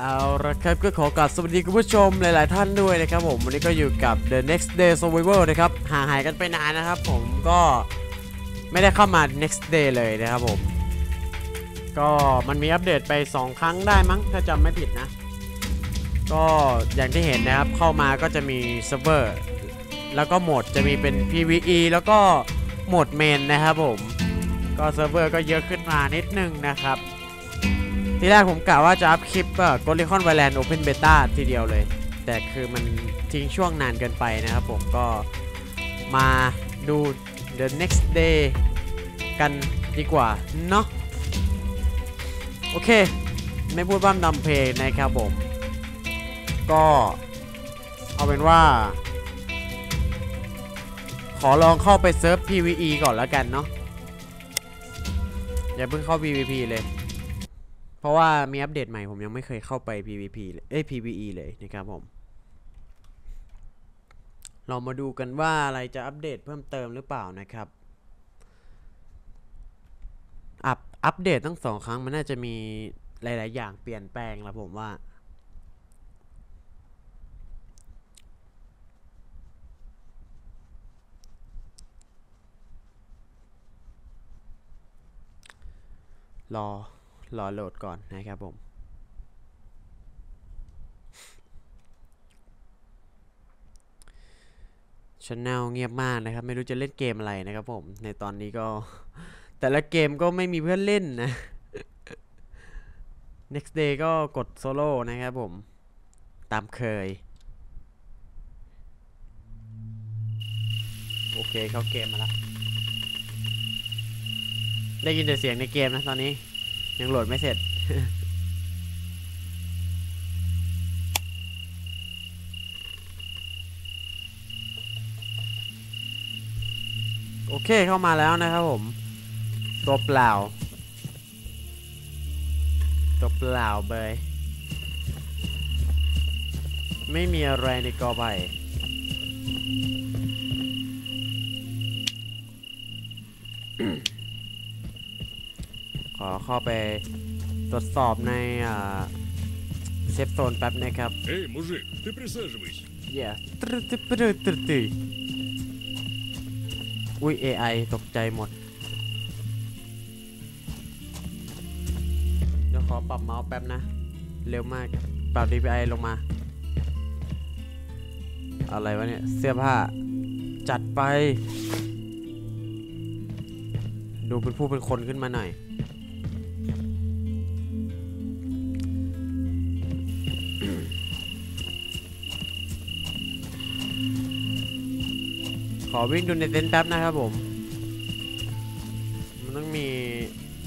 เอาละครับก็ขอกราบสวัสดีคุณผู้ชมหลายๆท่านด้วยนะครับผมวันนี้ก็อยู่กับ The Next Day Survival นะครับห่างหายกันไปนานนะครับผมก็ไม่ได้เข้ามา Next Day เลยนะครับผมก็มันมีอัปเดตไป2ครั้งได้มั้งถ้าจำไม่ผิดนะก็อย่างที่เห็นนะครับเข้ามาก็จะมีเซิร์ฟเวอร์แล้วก็โหมดจะมีเป็น PVE แล้วก็โหมดเมนนะครับผมก็เซิร์ฟเวอร์ก็เยอะขึ้นมานิดนึงนะครับทีแรกผมกะว่าจะอัพคลิปก็ลิคอนไวแลนด์โอเพนเบต้าทีเดียวเลยแต่คือมันทิ้งช่วงนานเกินไปนะครับผมก็มาดู The Next Day กันดีกว่าเนาะโอเคไม่พูดบ้ามดำเพลงนะครับผมก็เอาเป็นว่าขอลองเข้าไปเซิร์ฟ PVE ก่อนแล้วกันเนาะอย่าเพิ่งเข้า PVP เลยเพราะว่ามีอัปเดตใหม่ผมยังไม่เคยเข้าไป PVP เลย PVE เลยนะครับผมเรามาดูกันว่าอะไรจะอัปเดตเพิ่มเติมหรือเปล่านะครับอัปเดตทั้งสองครั้งมันน่าจะมีหลายๆอย่างเปลี่ยนแปลงละผมว่ารอโหลดก่อนนะครับผมชแนลเงียบมากนะครับไม่รู้จะเล่นเกมอะไรนะครับผมในตอนนี้ก็แต่ละเกมก็ไม่มีเพื่อนเล่นนะ Next Day ก็กดโซโล่นะครับผมตามเคยโอเคเข้าเกมมาแล้วได้ยินแต่เสียงในเกมนะตอนนี้ยังโหลดไม่เสร็จ โอเคเข้ามาแล้วนะครับผมตัวเปล่าเบยไม่มีอะไรในกอไผ่ขอเข้าไปตรวจสอบในเซฟโซนแป๊บนะครับเฮ้ยมุจิคุณไปนั่งสิอย่าตึ๊ดอุ้ย AI ตกใจหมดเดี๋ยวขอปรับเมาส์แป๊บนะเร็วมากปรับ DPI ลงมาอะไรวะเนี่ยเสื้อผ้าจัดไปดูเป็นผู้เป็นคนขึ้นมาหน่อยขอวิ่งดูในเต็นท์แป๊บนะครับผมมันต้องมี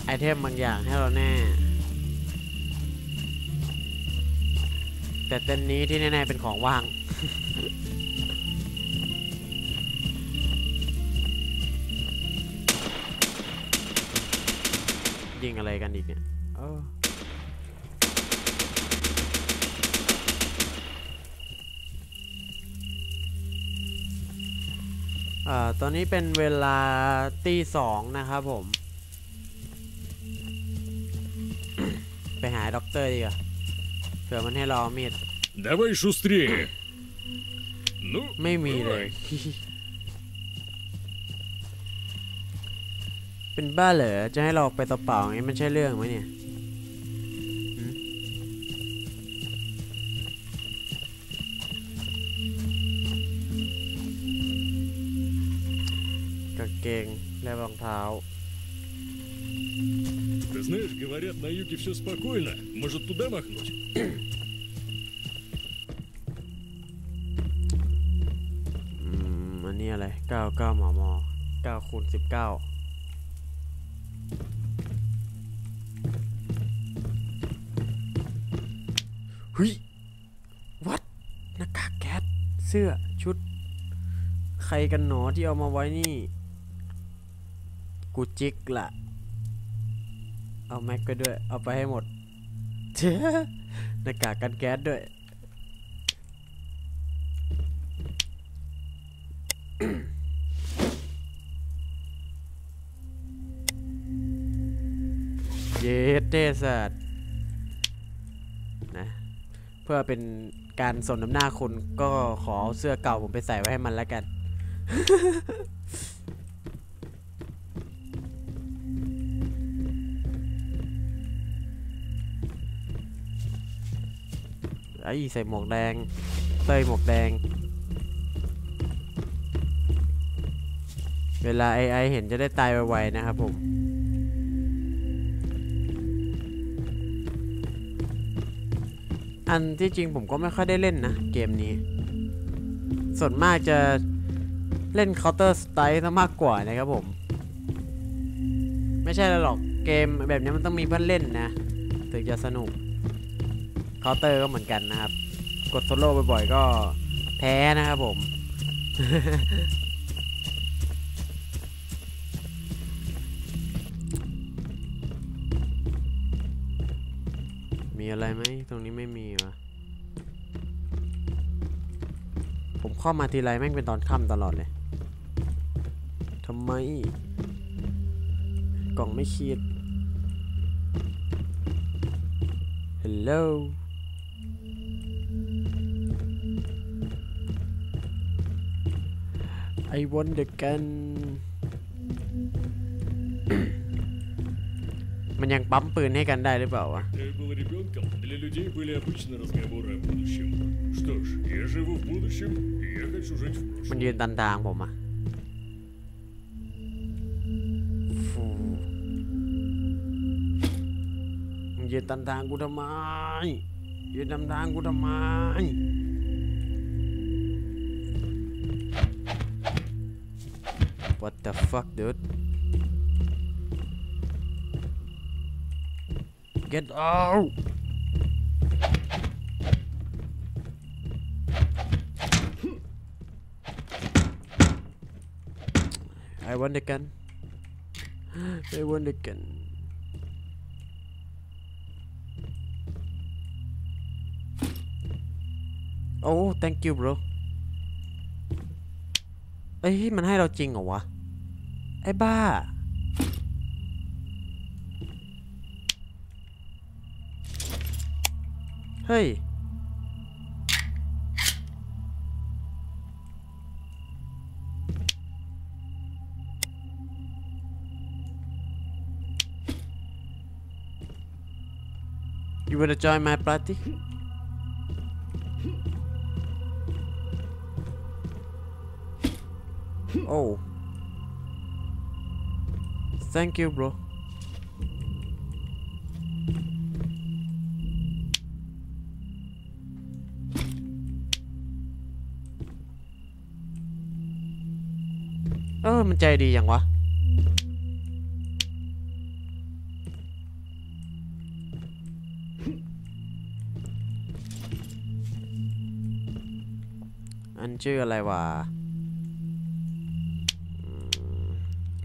ไอเทมบางอย่างให้เราแน่แต่เต็นท์นี้ที่แน่ๆเป็นของว่าง ยิงอะไรกันอีกเนี่ยตอนนี้เป็นเวลา 2:00 นะครับผม ไปหาด็อกเตอร์ดีกว่าเผื่อมันให้รอมีด ไม่มีเลย เป็นบ้าเหรอจะให้เราไปต่อเปล่าอย่างนี้มันใช่เรื่องไหมเนี่ยเกงและรองเท้า Ты знаешь, говорят, на юге все спокойно. Может, туда махнуть? อันนี้อะไร 99 มม. 9 คูณ 19เฮ้ย What หน้ากากแก๊สเสื้อชุดใครกันหนอที่เอามาไว้นี่กูจิกละเอาแม็กไปด้วยเอาไปให้หมดหน้ากากกันแก๊สด้วย เยสเตสัต นะเพื่อเป็นการสนน้ำหน้าคุณก็ขอเสื้อเก่าผมไปใส่ไว้ให้มันแล้วกัน ไอ้ใส่หมวกแดงเต้ยหมวกแดงเวลา AI เห็นจะได้ตายไวๆนะครับผมอันที่จริงผมก็ไม่ค่อยได้เล่นนะเกมนี้ส่วนมากจะเล่น Counter Strike ซะมากกว่านะครับผมไม่ใช่หรอกเกมแบบนี้มันต้องมีเพื่อนเล่นนะถึงจะสนุก Counter ก็เหมือนกันนะครับกดโซโล่บ่อยๆก็แพ้นะครับผม มีอะไรไหมตรงนี้ไม่มีวะผมเข้ามาทีไรแม่งเป็นตอนค่ำตลอดเลยทำไมกล่องไม่คิด Hello ไอวอนเดกัน มันยังปั๊มปืนให้กันได้หรือเปล่าวะ มันยืนตันทางผมอะมันยืนตันทางกูทำไมยืนตันทางกูทำไมWhat the fuck dude Get out I want the gun I want the gun โอ้ thank you bro เอ้ยมันให้เราจริงเหรอวะไอ้บ้าเฮ้ยYou wanna join my party? โอ้ Thank you broมันใจดีอย่างวะอันชื่ออะไรวะ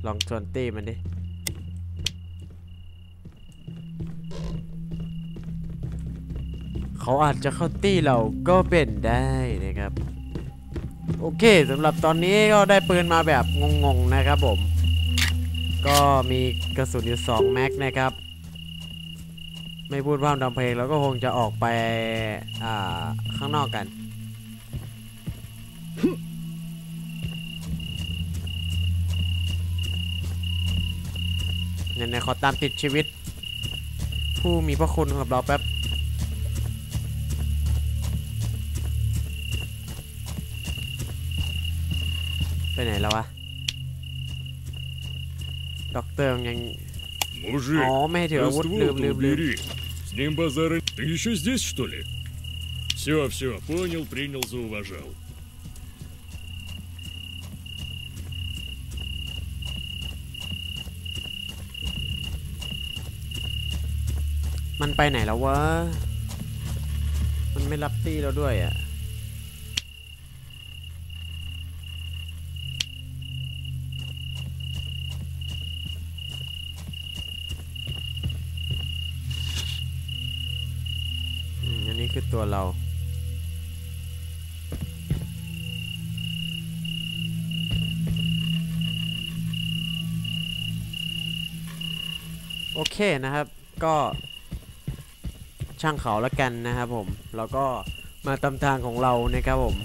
ลองชวนตี้มันดิเขาอาจจะเข้าตี้เราก็เป็นได้นะครับโอเคสำหรับตอนนี้ก็ได้ปืนมาแบบงงๆนะครับผมก็มีกระสุนอยู่2แม็กนะครับไม่พูดว่าดำเพลงแล้วก็คงจะออกไปข้างนอกกันเนี่ยขอตามติดชีวิตผู้มีพระคุณกับเราแป๊บไปไหนแล้ววะด็อกเตอร์ยังอ๋อไม่ถืออาวุธลืม С ним базары ты еще здесь что ли все понял принял зауважалมันไปไหนแล้ววะมันไม่รับตีเราด้วยอ่ะคือตัวเราโอเคนะครับก็ ช่างเขาละกันนะครับผมแล้วก็มาตามทางของเรานะครับผม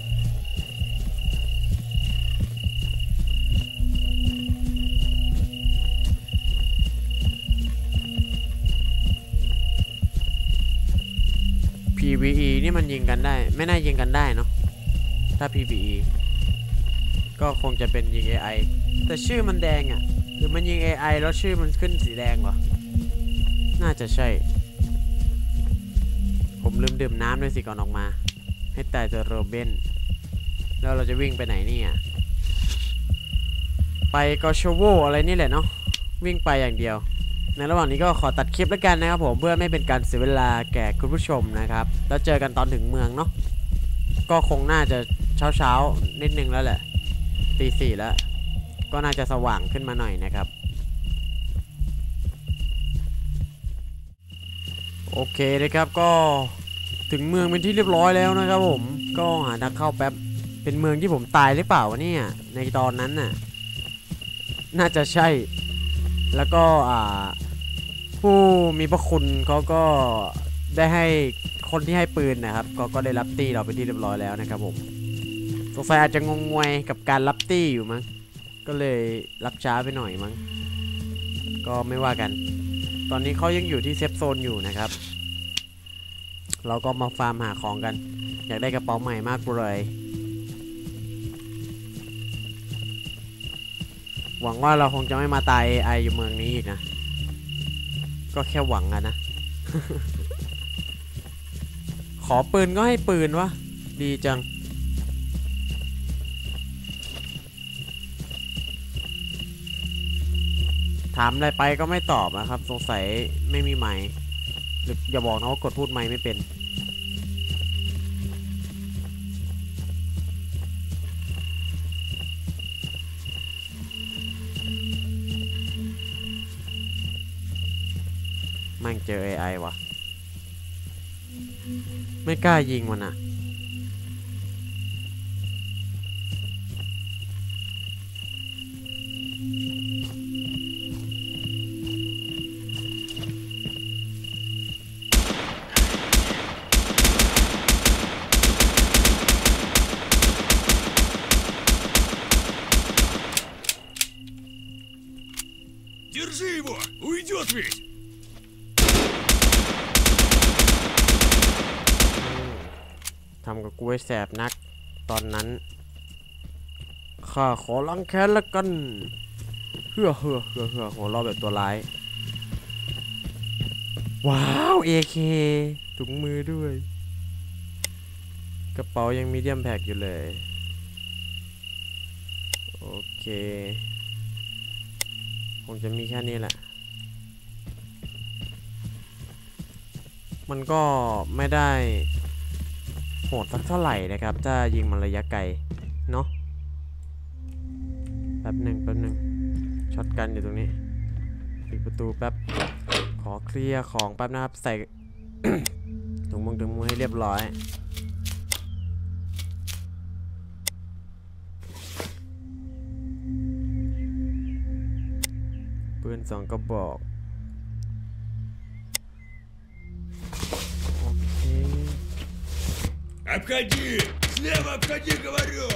PVE นี่มันยิงกันได้ไม่น่ายิงกันได้เนาะถ้า PVE ก็คงจะเป็นยิง AI แต่ชื่อมันแดงอ่ะหรือมันยิง AI แล้วชื่อมันขึ้นสีแดงเหรอน่าจะใช่ผมลืมดื่มน้ำด้วยสิก่อนออกมาให้ตายตัวโรเบนแล้วเราจะวิ่งไปไหนนี่อ่ะไปกอชโวอะไรนี่แหละเนาะวิ่งไปอย่างเดียวในระหว่างนี้ก็ขอตัดคลิปแล้วกันนะครับผมเพื่อไม่เป็นการเสียเวลาแก่คุณผู้ชมนะครับแล้วเจอกันตอนถึงเมืองเนาะก็คงน่าจะเช้านิดนึงแล้วแหละตี 4แล้วก็น่าจะสว่างขึ้นมาหน่อยนะครับโอเคนะครับก็ถึงเมืองเป็นที่เรียบร้อยแล้วนะครับผมก็หาทางเข้าแป๊บเป็นเมืองที่ผมตายหรือเปล่าวะเนี่ยในตอนนั้นน่ะน่าจะใช่แล้วก็ผู้มีพระคุณเขาก็ได้ให้คนที่ให้ปืนนะครับก็ได้รับตี้เราไปที่เรียบร้อยแล้วนะครับผมสงสัยอาจจะงงงวยกับการรับตี้อยู่มั้งก็เลยรับช้าไปหน่อยมั้งก็ไม่ว่ากันตอนนี้เขายังอยู่ที่เซฟโซนอยู่นะครับเราก็มาฟาร์มหาของกันอยากได้กระเป๋าใหม่มากเลยหวังว่าเราคงจะไม่มาตาย AI อยู่เมืองนี้อีกนะก็แค่หวังอะนะ ขอปืนก็ให้ปืนวะดีจังถามอะไรไปก็ไม่ตอบนะครับสงสัยไม่มีไมค์หรืออย่าบอกนะว่ากดพูดไมค์ไม่เป็นมั่งเจอ AI วะไม่กล้ายิงมันอะทำกับกูไอ้แสบนักตอนนั้นข้าขอล้างแค้นแล้วกันเฮือหัวเราะแบบตัวร้ายว้าวAKถุงมือด้วยกระเป๋ายังมีเดียมแพ็กอยู่เลยโอเคคงจะมีแค่นี้แหละมันก็ไม่ได้โหดสักเท่าไหร่นะครับถ้ายิงมันระยะไกลเนาะแป๊บหนึ่งช็อตกันอยู่ตรงนี้ปิดประตูแป๊บขอเคลียร์ของแป๊บนะครับใส่ ถุงมือให้เรียบร้อยปืน2กระบอกОбходи! Слева обходи, говорю!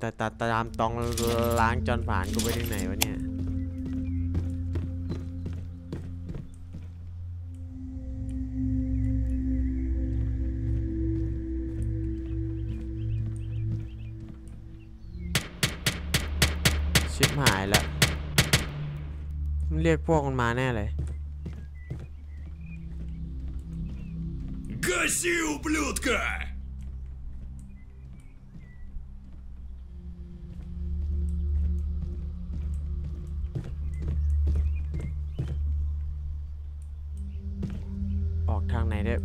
ตามตองล้างจนผ่านกูไปที่ไหนวะเนี่ยชิบหายละเรียกพวกมันมาแน่เลยออกทางไหนเด้อ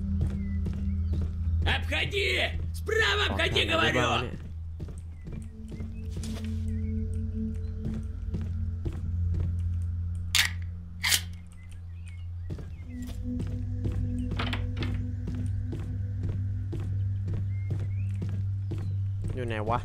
อยู่ไหนวะ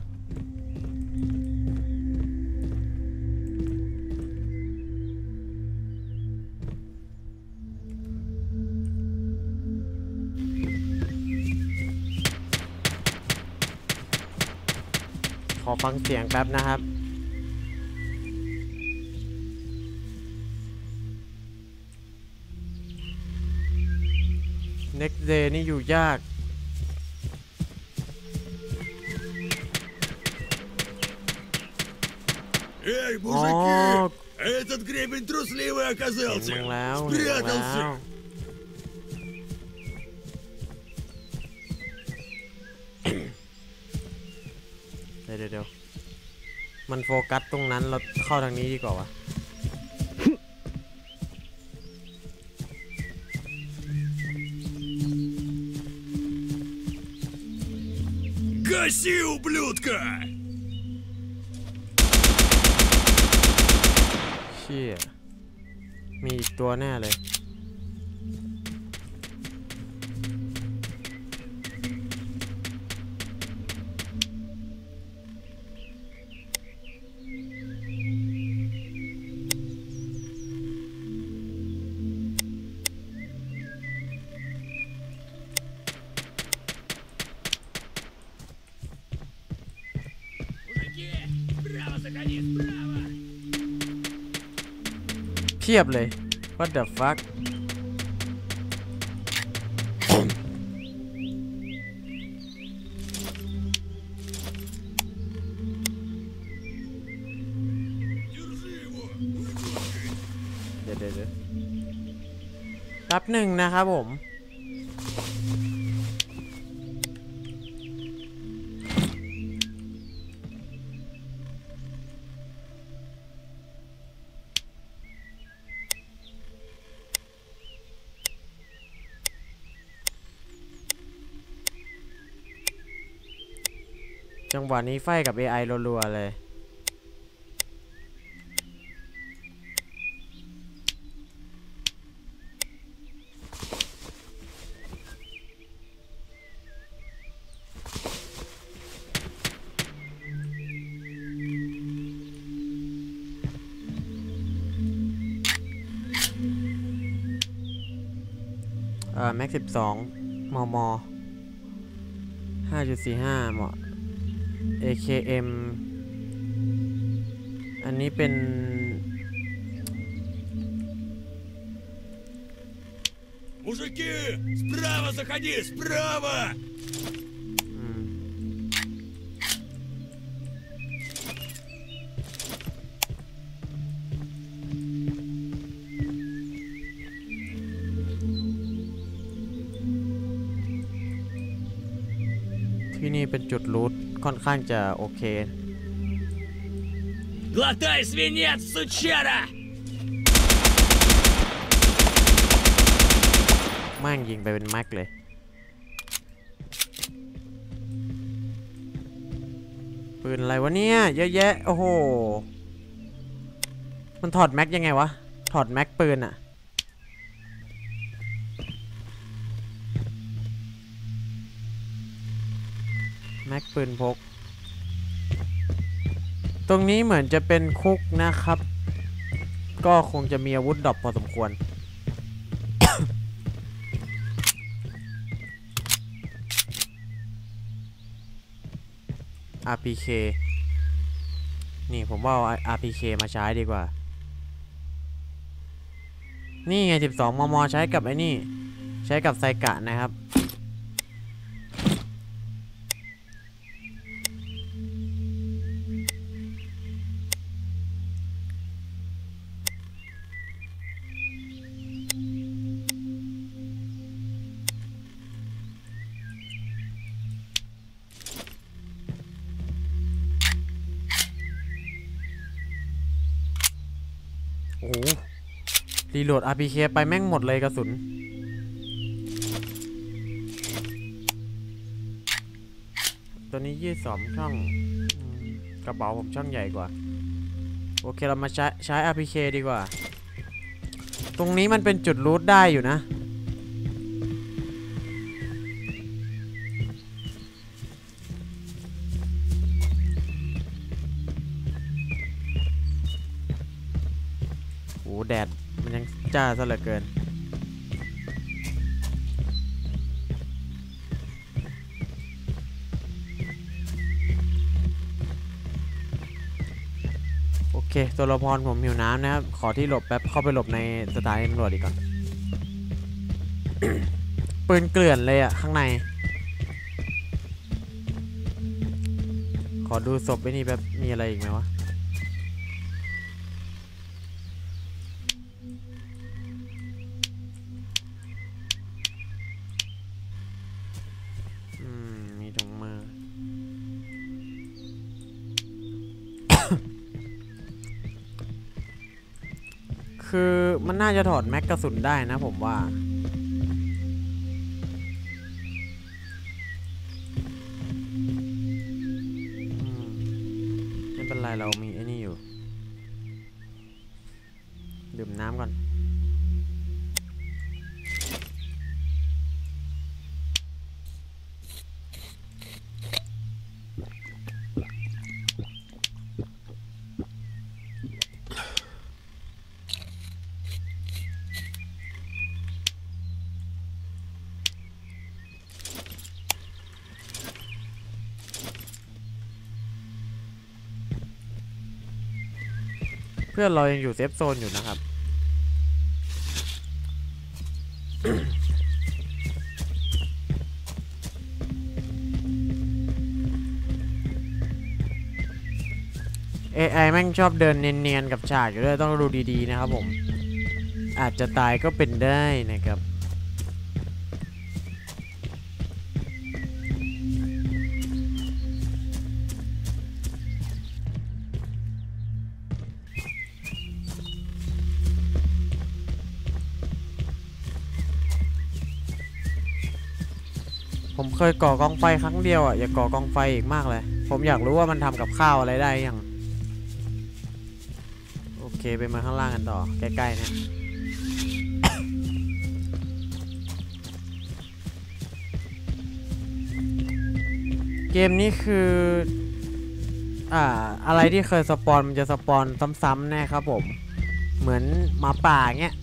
ฟังเสียงแป๊บนะครับNext Day นี่อยู่ยากอ๋อมึงแล้วเดี๋ยวมันโฟกัสตรงนั้นเราเข้าทางนี้ดีกว่าวะГаси, ублюдка! เชี่ยมีอีกตัวแน่เลยเพียบเลย What the fuck เดี๋ยวแป๊บหนึ่งนะครับผมจังหวะนี้ไฟกับ AI รัวๆเลยแม็ก12 มม 5.45 เหมาะAKM อันนี้เป็นмужики справа заходи справаที่นี่เป็นจุดรูทค่อนข้างจะโอเค Глотай свинец, сучара! แม่งยิงไปเป็นแม็กเลยปืนอะไรวะเนี่ยเยอะแยะโอ้โหมันถอดแม็กยังไงวะถอดแม็กปืนอะแม็กปืนพกตรงนี้เหมือนจะเป็นคุกนะครับก็คงจะมีอาวุธดรอปพอสมควร RPK นี่ผมว่าเอา RPK มาใช้ดีกว่านี่ไง12 มมใช้กับไอ้นี่ใช้กับไซกะนะครับรีโหลด RPK ไปแม่งหมดเลยกระสุนตัวนี้22ช่องกระเป๋าผมช่องใหญ่กว่าโอเคเรามาใช้ RPK ดีกว่าตรงนี้มันเป็นจุดรูทได้อยู่นะโอ้แดดมันยังจ้าซะเหลือเกิน โอเคตัวละครผมหิวน้ำนะครับขอที่หลบแป๊บเข้าไปหลบในสถานีตำรวจดีก่อน ปืนเกลื่อนเลยอะข้างในขอดูศพไอ้นี่แป๊บมีอะไรอีกไหมวะมีถุงมือ คือมันน่าจะถอดแม็กกระสุนได้นะผมว่าเรามีไอ้นี่อยู่ดื่มน้ำก่อนเพื่อนเรายังอยู่เซฟโซนอยู่นะครับ AI แม่งชอบเดินเนียนๆกับฉากอยู่ด้วยต้องดูดีๆนะครับผมอาจจะตายก็เป็นได้นะครับผมเคยก่อกองไฟครั้งเดียวอ่ะอย่าก่อกองไฟอีกมากเลยผมอยากรู้ว่ามันทำกับข้าวอะไรได้ยังโอเคไปมาข้างล่างกันต่อใกล้ๆนะเกมนี้คืออะไรที่เคยสปอนมันจะสปอนซ้ำๆแน่ครับผมเหมือนหมาป่าเงี้ย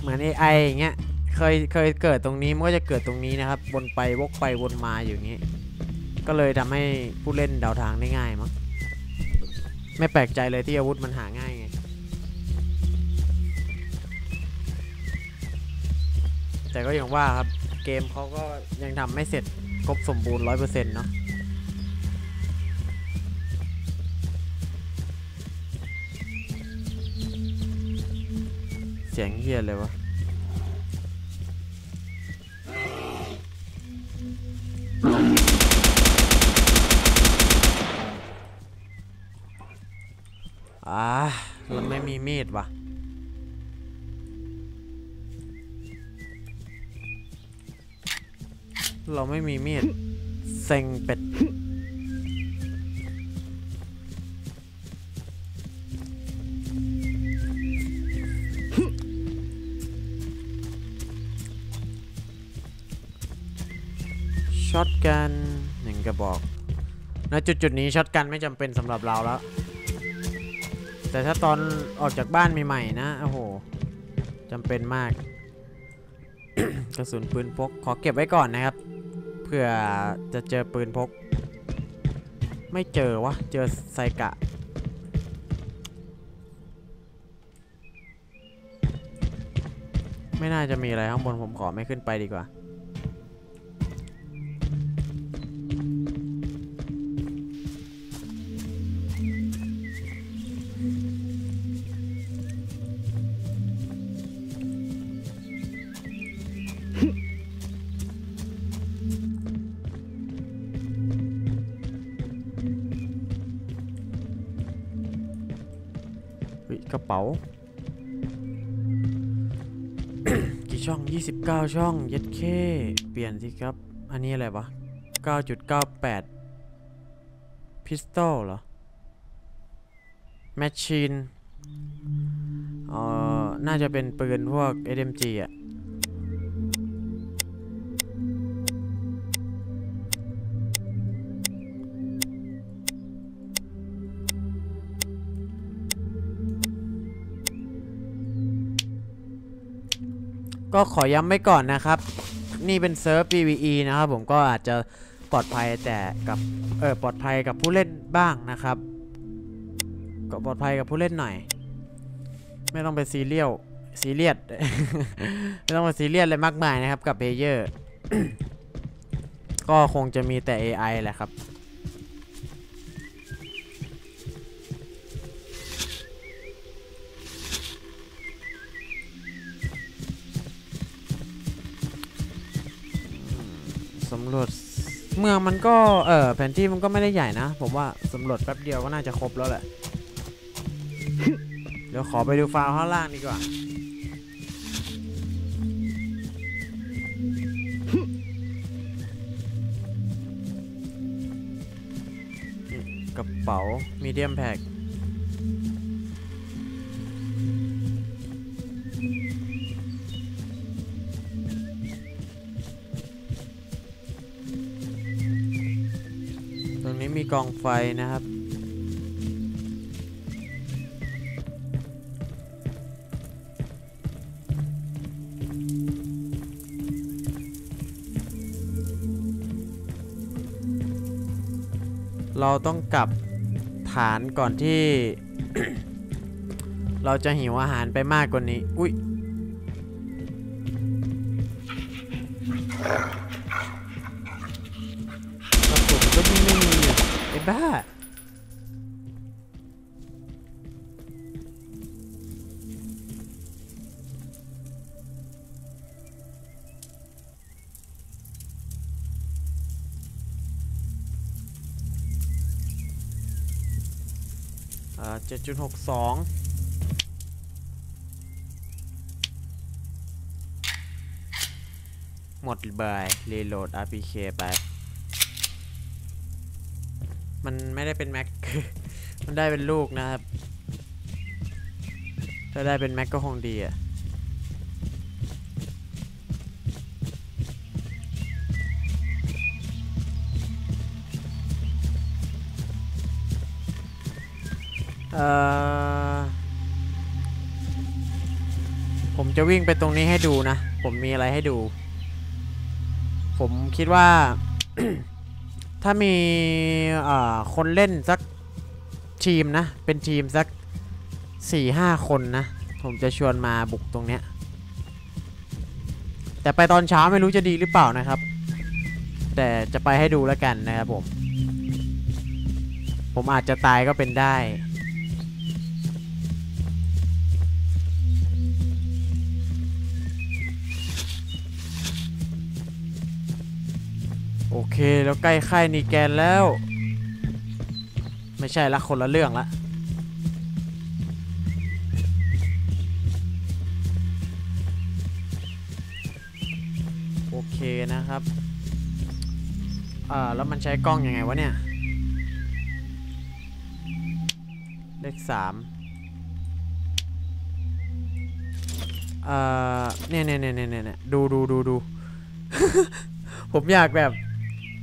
เหมือน AI อย่างเงี้ยเคยเกิดตรงนี้มันก็จะเกิดตรงนี้นะครับวนไปวกไปวนมาอยู่งี้ก็เลยทำให้ผู้เล่นเดาทางได้ง่ายมั้งไม่แปลกใจเลยที่อาวุธมันหาง่ายไงแต่ก็อย่างว่าครับเกมเขาก็ยังทำไม่เสร็จครบสมบูรณ์ 100% เนาะเสียงเฮียเลยวะมันไม่มีมีดว่ะเราไม่มีมีดเซ็งเป็ดช็อตกันหนึ่งกระบอกนะจุดนี้ช็อตกันไม่จำเป็นสำหรับเราแล้วแต่ถ้าตอนออกจากบ้านใหม่ๆนะโอ้โหจำเป็นมาก กระสุนปืนพกขอเก็บไว้ก่อนนะครับเผื่อจะเจอปืนพกไม่เจอวะเจอไซกะไม่น่าจะมีอะไรข้างบนผมขอไม่ขึ้นไปดีกว่ากระเป๋า กี่ช่อง29ช่องยัดเคเปลี่ยนสิครับอันนี้อะไรวะ 9.98 พิสตอลเหรอแมชชีนน่าจะเป็นปืนพวก SMG อ่ะก็ขอย้ำไว้ก่อนนะครับนี่เป็นเซิร์ฟ PVE นะครับผมก็อาจจะปลอดภัยแต่กับปลอดภัยกับผู้เล่นบ้างนะครับก็ ปลอดภัยกับผู้เล่นหน่อยไม่ต้องไปซีเรียส ไม่ต้องไปซีเรียสเลยมากมายนะครับกับเพลเยอร์ ก็คงจะมีแต่ AI แหละครับสำรวจเมืองมันก็แผนที่มันก็ไม่ได้ใหญ่นะผมว่าสำรวจแป๊บเดียวก็น่าจะครบแล้วแหละเดี๋ยวขอไปดูฟาวข้างล่างดีกว่ากระเป๋ามีเดียมแพ็คตรงนี้มีกองไฟนะครับเราต้องกลับฐานก่อนที่ เราจะหิวอาหารไปมากกว่านี้อุ๊ยกระสุนก็ไม่มีไอ้บ้า7.62หมดบายรีโหลด RPK ไปมันไม่ได้เป็นแม็ก มันได้เป็นลูกนะครับถ้าได้เป็นแม็กก็คงดีอะผมจะวิ่งไปตรงนี้ให้ดูนะผมมีอะไรให้ดูผมคิดว่า ถ้ามีคนเล่นสักทีมนะเป็นทีมสัก 4-5 คนนะผมจะชวนมาบุกตรงเนี้ยแต่ไปตอนเช้าไม่รู้จะดีหรือเปล่านะครับแต่จะไปให้ดูแล้วกันนะครับผมอาจจะตายก็เป็นได้โอเคแล้วใกล้ค่ายนีแกนแล้วไม่ใช่ละคนละเรื่องละโอเคนะครับแล้วมันใช้กล้องยังไงวะเนี่ยเลข3เนี่ยดู ผมอยากแบบ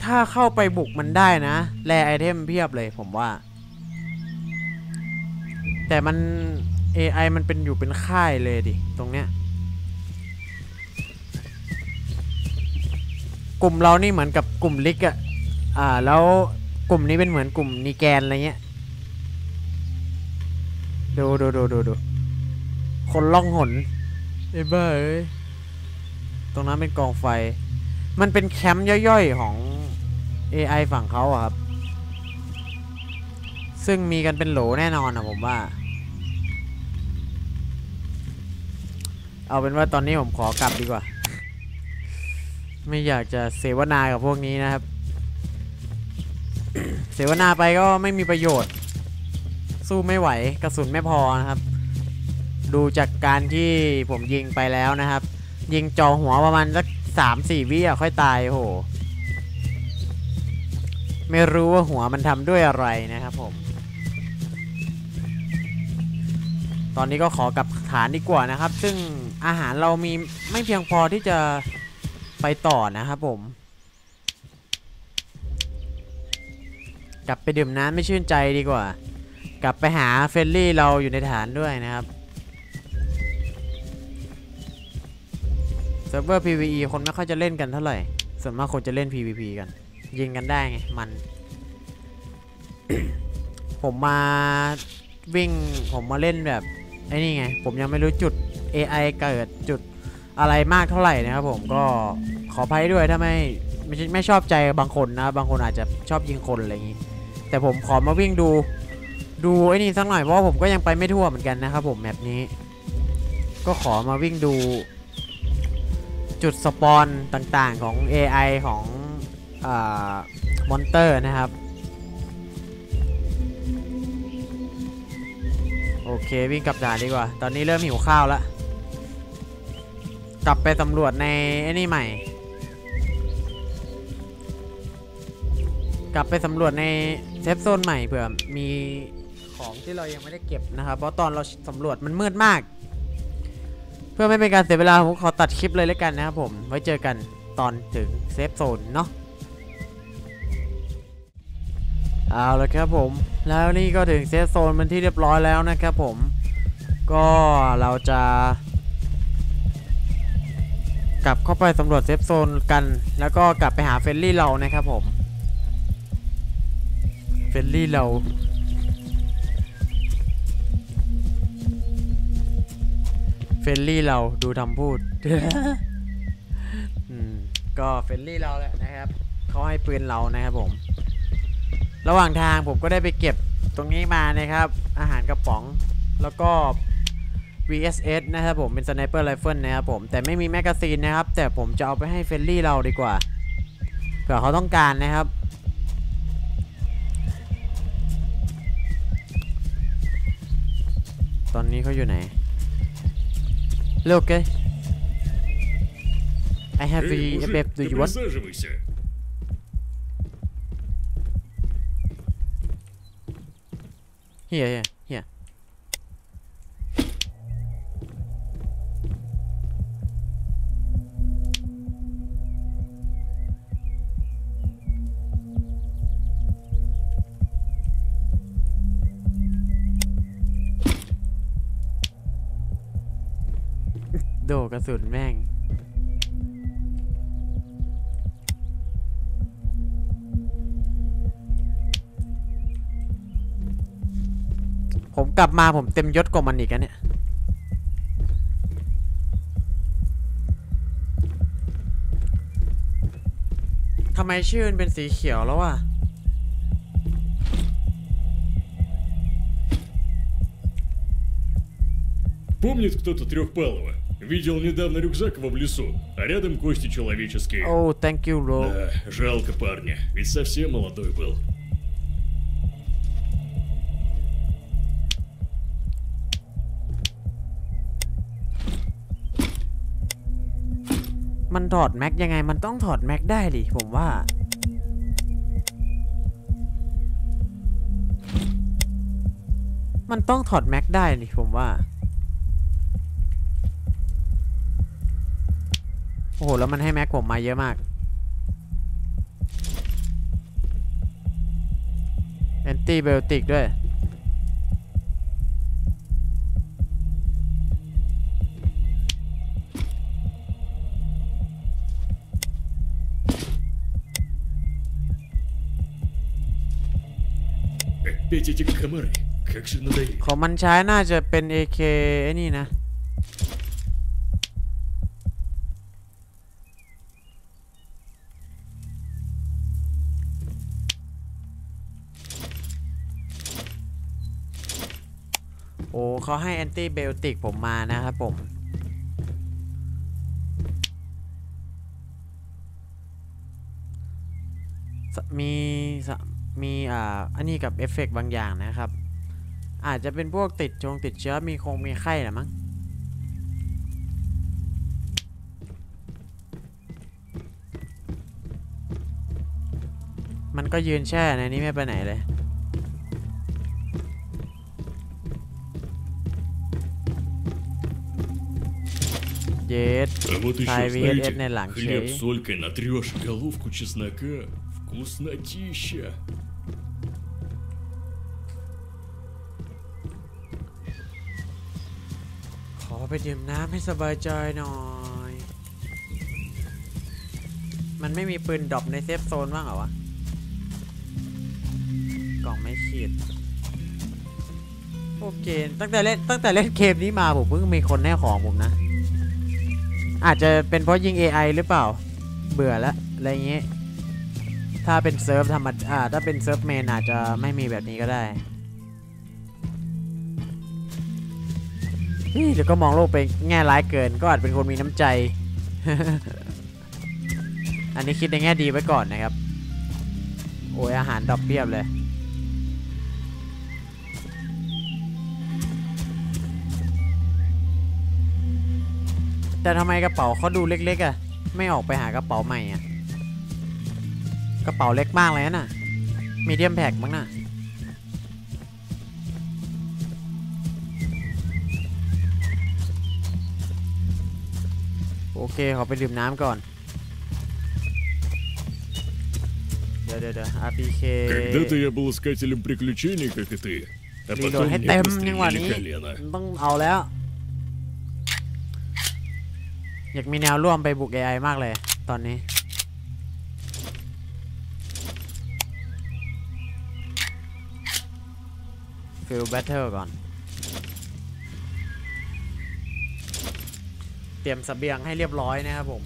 ถ้าเข้าไปบุกมันได้นะแร่ไอเทมเพียบเลยผมว่าแต่มัน AI มันเป็นอยู่เป็นค่ายเลยดิตรงเนี้ยกลุ่มเรานี่เหมือนกับกลุ่มลิกอะแล้วกลุ่มนี้เป็นเหมือนกลุ่มนีแกนอะไรเงี้ยดูคนล่องหนไอ้เบ้ยตรงนั้นเป็นกองไฟมันเป็นแคมป์ย่อยๆของ AI ฝั่งเขาครับซึ่งมีกันเป็นโหลแน่นอนนะผมว่าเอาเป็นว่าตอนนี้ผมขอกลับดีกว่าไม่อยากจะเสวนากับพวกนี้นะครับ เสวนาไปก็ไม่มีประโยชน์สู้ไม่ไหวกระสุนไม่พอนะครับดูจากการที่ผมยิงไปแล้วนะครับยิงจ่อหัวประมาณสัก 3-4 วิอ่ะค่อยตายโหไม่รู้ว่าหัวมันทำด้วยอะไรนะครับผมตอนนี้ก็ขอกลับฐานดีกว่านะครับซึ่งอาหารเรามีไม่เพียงพอที่จะไปต่อนะครับผมกลับไปดื่มน้ำไม่ชื่นใจดีกว่ากลับไปหาเฟลลี่เราอยู่ในฐานด้วยนะครับเซิร์ฟเวอร์ PVE คนไม่ค่อยจะเล่นกันเท่าไหร่ส่วนมากคนจะเล่น PVP กันยิงกันได้ไงมัน ผมมา วิ่งผมมาเล่นแบบไอ้นี่ไงผมยังไม่รู้จุด AI เกิดจุดอะไรมากเท่าไหร่นะครับผมก็ขออภัยด้วยถ้าไม่ชอบใจบางคนนะบางคนอาจจะชอบยิงคนอะไรอย่างนี้แต่ผมขอมาวิ่งดูไอ้นี่สักหน่อยเพราะผมก็ยังไปไม่ทั่วเหมือนกันนะครับผมแมปนี้ก็ขอมาวิ่งดูจุดสปอนต่างๆของ AI ของมอนเตอร์นะครับโอเควิ่งกลับด่านดีกว่าตอนนี้เริ่มหิวข้าวแล้วกลับไปสำรวจในไอ้นี่ใหม่กลับไปสำรวจในเซฟโซนใหม่เผื่อมีของที่เรายังไม่ได้เก็บนะครับเพราะตอนเราสำรวจมันมืดมากเพื่อไม่เป็นการเสียเวลาผมขอตัดคลิปเลยแล้วกันนะครับผมไว้เจอกันตอนถึงเซฟโซนเนาะเอาละครับผมแล้วนี่ก็ถึงเซฟโซนเป็นที่เรียบร้อยแล้วนะครับผมก็เราจะกลับเข้าไปสำรวจเซฟโซนกันแล้วก็กลับไปหาเฟลลี่เรานะครับผมเฟลลี่เราดูทำพูด ก็เฟลลี่เราแหละนะครับเขาให้ปืนเรานะครับผมระหว่างทางผมก็ได้ไปเก็บตรงนี้มานะครับอาหารกระป๋องแล้วก็ VSS นะครับผมเป็นสไนเปอร์ไรเฟิลนะครับผมแต่ไม่มีแมกกาซีนนะครับแต่ผมจะเอาไปให้เฟลลี่เราดีกว่าเผื่อเขาต้องการนะครับตอนนี้เขาอยู่ไหน Look I have the FF do you want Here. Đồ cả sườn mangผมกลับมาผมเต็มยศกว่ามันอีกนะเนี่ยทำไมชื่อมันเป็นสีเขียวแล้ววะПомнит кто-то трёхпалого? Видел недавно рюкзак в лесу, а рядом кости человеческие. Oh, thank you, bro. Да, жалко парня, ведь совсем молодой был.มันถอดแม็กยังไงมันต้องถอดแม็กได้ดิผมว่ามันต้องถอดแม็กได้ดิผมว่าโอ้โหแล้วมันให้แม็กผมมาเยอะมาก แอนตี้ไบโอติกด้วยของมันใช้น่าจะเป็น AK ไอ้นี่นะโอ้เขาให้แอนตี้ไบโอติกผมมานะครับผมมีอันนี้กับเอฟเฟกต์บางอย่างนะครับอาจจะเป็นพวกติดเชื้อมีไข้แหละมั้งมันก็ยืนแช่ในนี้ไม่ไปไหนเลยเย็ดไทยวีเอสในหลังเฉยВкуснотища. Хочу попить воды, чтобы сбавить ной. Ман не имеет пуль дроп в сейф-зоне, ван, а? Гонг не хит. โอเคตั้งแต่เล่นเกมนี้มาผมเพิ่งมีคนให้ของผมนะอาจจะเป็นเพราะยิง AI หรือเปล่าเบื่อละอะไรเงี้ยถ้าเป็นเซิร์ฟธรรมดาถ้าเป็นเซิร์ฟเมนอาจจะไม่มีแบบนี้ก็ได้เดี๋ยวก็มองโลกไปแง่ร้ายเกินก็อาจเป็นคนมีน้ำใจ อันนี้คิดในแง่ดีไว้ก่อนนะครับโอ้ยอาหารดรอปเพียบเลยแต่ทำไมกระเป๋าเขาดูเล็กๆอ่ะไม่ออกไปหากระเป๋าใหม่อ่ะกระเป๋าเล็กมากเลยน่ะมีเดียมแพ็คมั้งน่ะโอเคขอไปดื่มน้ำก่อนเดี๋ยว APK รีโหลดให้เต็มนึงวันนี้ต้องเอาแล้วอยากมีแนวร่วมไปบุก AI มากเลยตอนนี้ฟิลแบทเทิลก่อนเตรียมเสบียงให้เรียบร้อยนะครับผม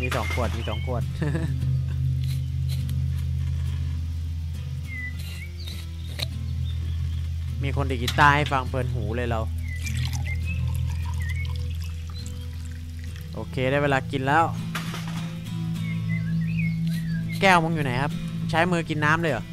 มี2 ขวด มีคนดีดกีตาร์ให้ฟังเพลินหูเลยเราโอเคได้เวลากินแล้วแก้วมึงอยู่ไหนครับใช้มือกินน้ำเลยเหรอ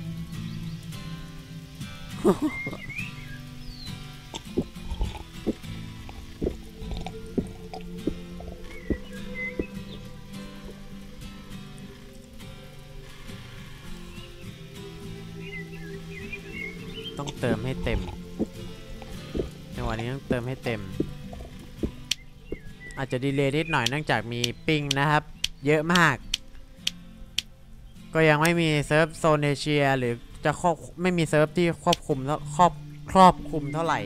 ต้องเติมให้เต็มในวันนี้ต้องเติมให้เต็มอาจจะดีเลย์นิดหน่อยเนื่องจากมีปิงนะครับเยอะมากก็ยังไม่มีเซิร์ฟโซนเอเชียหรือจะครอบไม่มีเซิร์ฟที่ครอบคลุมเท่าไหร่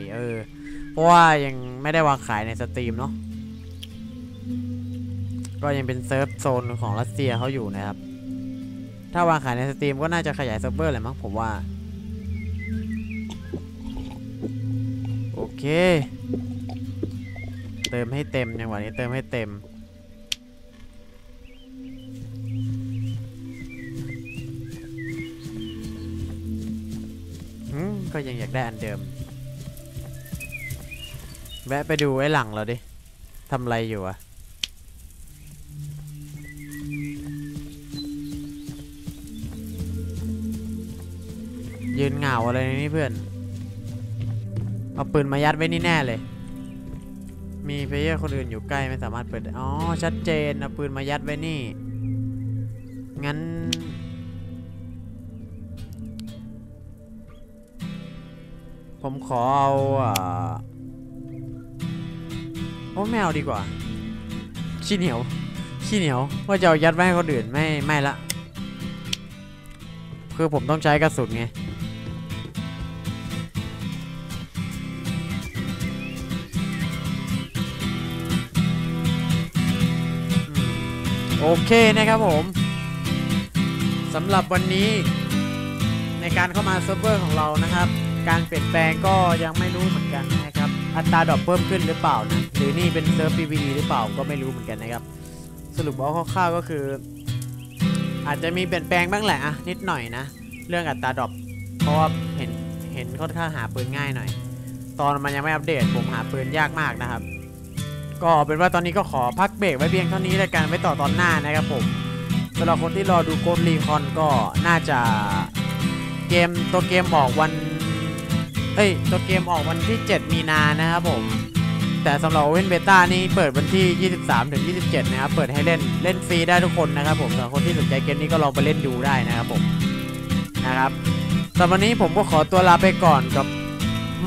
เพราะว่ายังไม่ได้วางขายในสตรีมเนาะก็ยังเป็นเซิร์ฟโซนของรัสเซียเขาอยู่นะครับถ้าวางขายในสตรีมก็น่าจะขยายเซิร์ฟเวอร์เลยมั้งผมว่าโอเคเติมให้เต็มอย่างวันนี้เติมให้เต็มก็ยังอยากได้อันเดิมแวะไปดูไอ้หลังเราดิทำอะไรอยู่อะยืนเหงาอะไรนี่เพื่อนเอาปืนมายัดไว้นี่แน่เลยมีเพลเยอร์คนอื่นอยู่ใกล้ไม่สามารถเปิดอ๋อชัดเจนเอาปืนมายัดไว้นี่งั้นผมขอเอาโอ้แมวดีกว่าขี้เหนียวว่าจะเอายัดไว้ให้คนอื่นไม่ละคือผมต้องใช้กระสุนไงโอเคนะครับผมสำหรับวันนี้ในการเข้ามาเซิร์ฟเวอร์ของเรานะครับการเปลี่ยนแปลงก็ยังไม่รู้เหมือนกันนะครับอัตราดรอปเพิ่มขึ้นหรือเปล่านะหรือนี่เป็นเซิร์ฟ PVE หรือเปล่าก็ไม่รู้เหมือนกันนะครับสรุปเอาคร่าวๆก็คืออาจจะมีเปลี่ยนแปลงบ้างแหละอะนิดหน่อยนะเรื่องอัตราดรอปเพราะว่าเห็นค่อนข้างหาปืนง่ายหน่อยตอนมันยังไม่อัปเดตผมหาปืนยากมากนะครับก็เป็นว่าตอนนี้ก็ขอพักเบรกไว้เพียงเท่านี้แล้วกันไว้ต่อตอนหน้านะครับผมสำหรับคนที่รอดูโกดรีคอนก็น่าจะตัวเกมบอกตัวเกมออกวันที่7 มีนานะครับผมแต่สำหรับเว้นเบต้านี้เปิดวันที่23-27นะครับเปิดให้เล่นฟรีได้ทุกคนนะครับผมสำหรับคนที่สนใจเกมนี้ก็ลองไปเล่นดูได้นะครับผมนะครับสำหรับวันนี้ผมก็ขอตัวลาไปก่อนกับ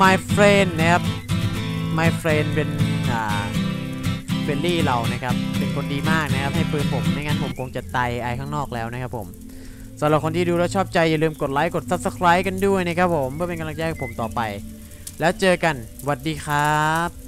My Friend นะครับ My Friend เป็นเฟลลี่เรานะครับเป็นคนดีมากนะครับให้ปืนผมไม่งั้นผมคงจะตายไอข้างนอกแล้วนะครับผมสำหรับคนที่ดูแล้วชอบใจอย่าลืมกดไลค์กด Subscribe กันด้วยนะครับผมเพื่อเป็นกำลังใจให้ผมต่อไปแล้วเจอกันสวัสดีครับ